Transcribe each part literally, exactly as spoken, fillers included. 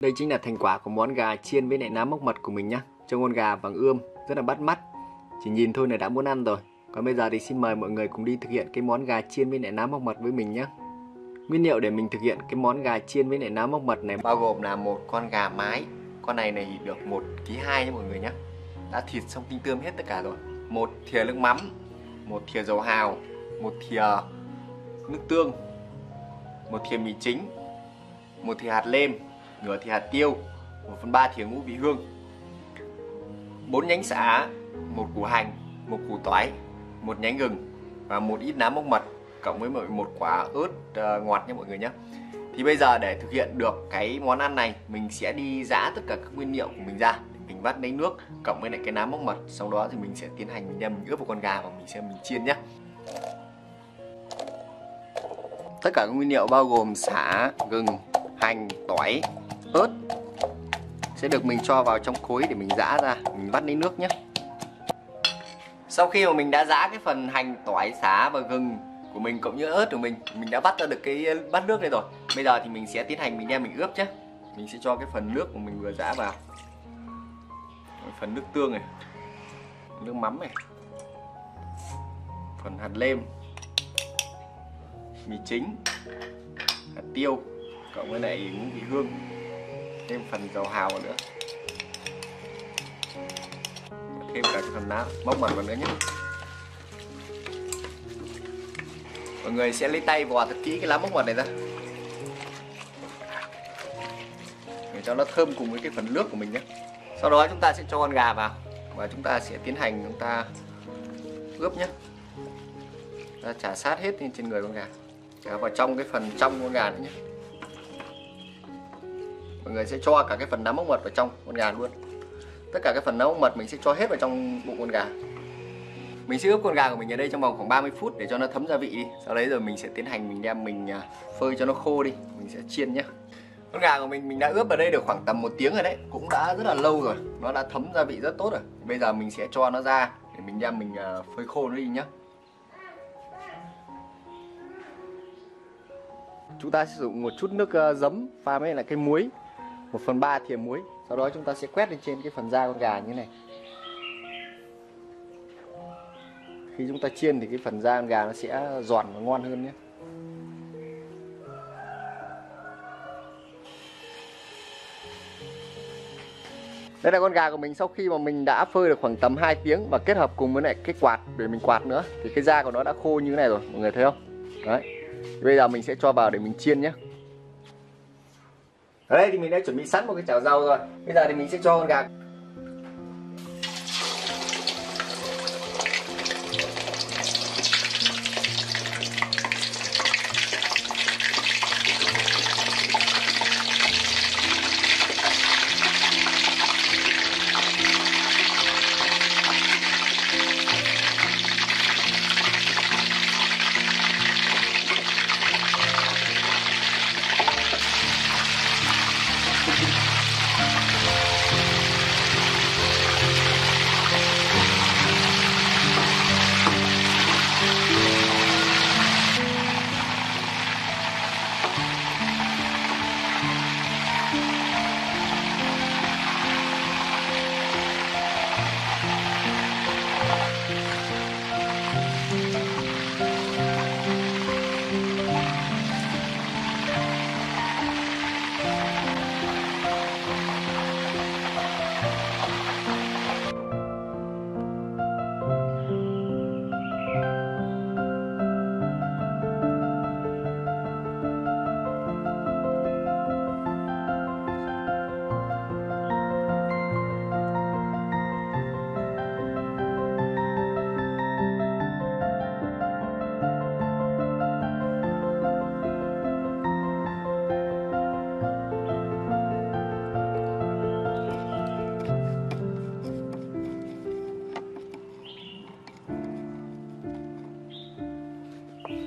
Đây chính là thành quả của món gà chiên với lại lá móc mật của mình nhá. Trông con gà vàng ươm rất là bắt mắt, chỉ nhìn thôi là đã muốn ăn rồi. Còn bây giờ thì xin mời mọi người cùng đi thực hiện cái món gà chiên với lại lá móc mật với mình nhé. Nguyên liệu để mình thực hiện cái món gà chiên với lại lá móc mật này bao gồm là một con gà mái. Con này này được một ký hai nha mọi người nhé. Đã thịt xong tinh tươm hết tất cả rồi. Một thìa nước mắm, một thìa dầu hào, một thìa nước tương, một thìa mì chính, một thìa hạt lêm, nửa thìa hạt tiêu, một phần ba thìa ngũ vị hương, bốn nhánh sả, một củ hành, một củ tỏi, một nhánh gừng và một ít lá móc mật, cộng với một quả ớt ngọt nha mọi người nhé. Thì bây giờ để thực hiện được cái món ăn này, mình sẽ đi giã tất cả các nguyên liệu của mình ra, mình vắt lấy nước cộng với lại cái lá móc mật, sau đó thì mình sẽ tiến hành mình đem mình ướp vào con gà và mình sẽ mình chiên nhé. Tất cả các nguyên liệu bao gồm sả, gừng, hành, tỏi, ớt sẽ được mình cho vào trong khối để mình giã ra, mình vắt lấy nước nhé. Sau khi mà mình đã giã cái phần hành, tỏi, sả và gừng của mình cũng như ớt của mình, mình đã vắt ra được cái bát nước này rồi. Bây giờ thì mình sẽ tiến hành mình đem mình ướp nhé. Mình sẽ cho cái phần nước của mình vừa giã vào, phần nước tương này, nước mắm này, phần hạt lêm, mì chính, hạt tiêu, cộng với lại ngũ vị hương, thêm phần dầu hào vào nữa, thêm cả cái phần lá móc mật vào nữa nhé. Mọi người sẽ lấy tay vò thật kỹ cái lá móc mật này ra để cho nó thơm cùng với cái phần nước của mình nhé. Sau đó chúng ta sẽ cho con gà vào và chúng ta sẽ tiến hành chúng ta ướp nhé. Ta chả sát hết lên trên người con gà, cả vào trong cái phần trong con gà nữa nhé. Mọi người sẽ cho cả cái phần lá móc mật vào trong con gà luôn. Tất cả cái phần lá móc mật mình sẽ cho hết vào trong bụng con gà. Mình sẽ ướp con gà của mình ở đây trong vòng khoảng ba mươi phút để cho nó thấm gia vị đi. Sau đấy rồi mình sẽ tiến hành mình đem mình phơi cho nó khô đi, mình sẽ chiên nhé. Con gà của mình mình đã ướp ở đây được khoảng tầm một tiếng rồi đấy, cũng đã rất là lâu rồi, nó đã thấm gia vị rất tốt rồi. Bây giờ mình sẽ cho nó ra để mình đem mình phơi khô nó đi nhé. Chúng ta sẽ sử dụng một chút nước giấm pha với lại cái muối, một phần ba thìa muối. Sau đó chúng ta sẽ quét lên trên cái phần da con gà như thế này. Khi chúng ta chiên thì cái phần da con gà nó sẽ giòn và ngon hơn nhé. Đây là con gà của mình sau khi mà mình đã phơi được khoảng tầm hai tiếng và kết hợp cùng với lại cái quạt để mình quạt nữa thì cái da của nó đã khô như thế này rồi, mọi người thấy không? Đấy. Thì bây giờ mình sẽ cho vào để mình chiên nhé. Ở đây thì mình đã chuẩn bị sẵn một cái chảo dầu rồi. Bây giờ thì mình sẽ cho con gà.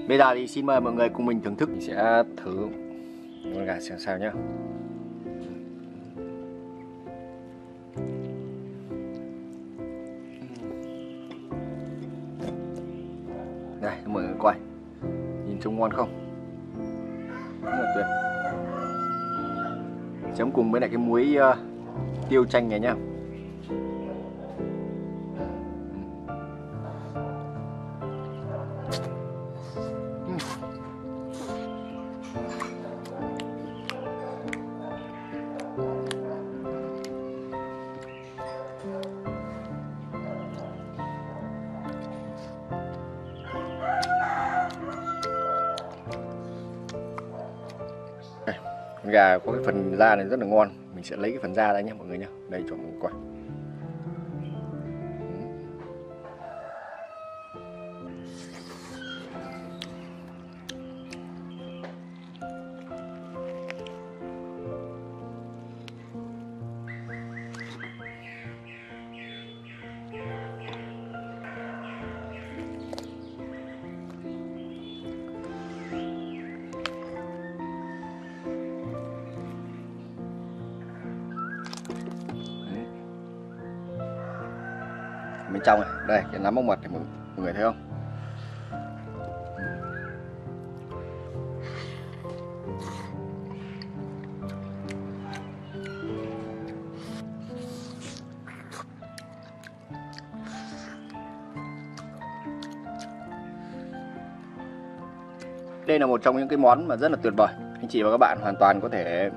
Bây giờ thì xin mời mọi người cùng mình thưởng thức. Mình sẽ thử con gà xem sao nhé. Đây, mọi người coi, nhìn trông ngon không? Rất là tuyệt. chấm cùng với lại cái muối uh, tiêu chanh này nhá. Gà có cái phần da này rất là ngon, mình sẽ lấy cái phần da ra nhé mọi người nhé. Đây cho một quả. Bên trong này, đây cái nấm mốc mật này mọi người thấy không? Đây là một trong những cái món mà rất là tuyệt vời. Anh chị và các bạn hoàn toàn có thể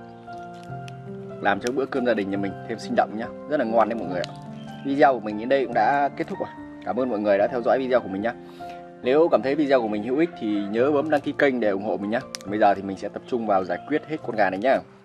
làm cho bữa cơm gia đình nhà mình thêm sinh động nhá. Rất là ngon đấy mọi người ạ. Video của mình đến đây cũng đã kết thúc rồi. Cảm ơn mọi người đã theo dõi video của mình nhé. Nếu cảm thấy video của mình hữu ích thì nhớ bấm đăng ký kênh để ủng hộ mình nhé. Bây giờ thì mình sẽ tập trung vào giải quyết hết con gà này nhé.